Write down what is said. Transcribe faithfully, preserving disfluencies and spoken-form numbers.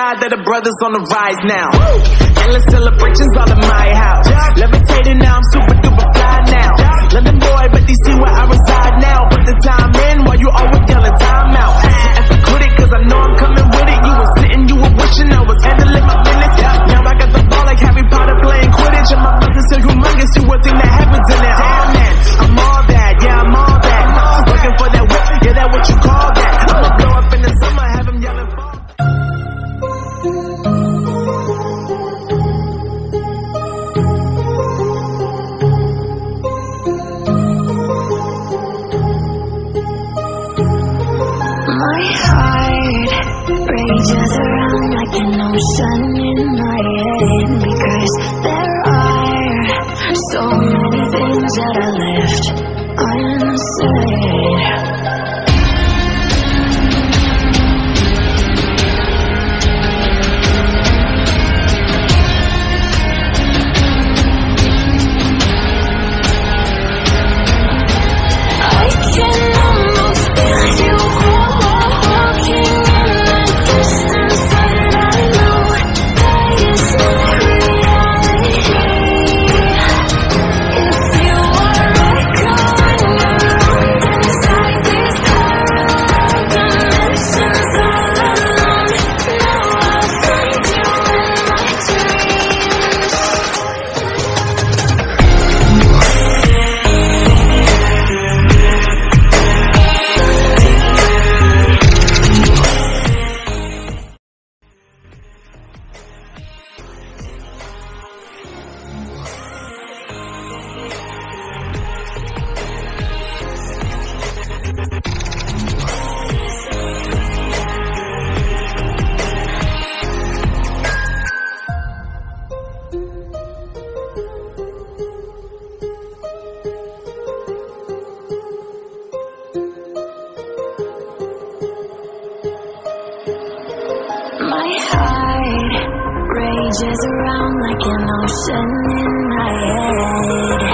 God that the brothers on the rise now. Endless celebrations all in my house. Levitating now, I'm super duper fly now. London boy, but they see where I reside now. Put the time in while you always yelling time out. If I quit it, cause I know I'm coming with it. You were sitting, you were wishing I was handling my business. Now I got the ball like Harry Potter playing Quidditch. And my business is humongous, you would think that happens in it. All that, I'm all that, yeah, I'm all that. Working for that whip, yeah, that what you call that. I'ma blow up in the summer, have him yelling for. My heart rages around like an ocean in my head, because there are so many things that are left unsaid. My heart rages around like an ocean in my head.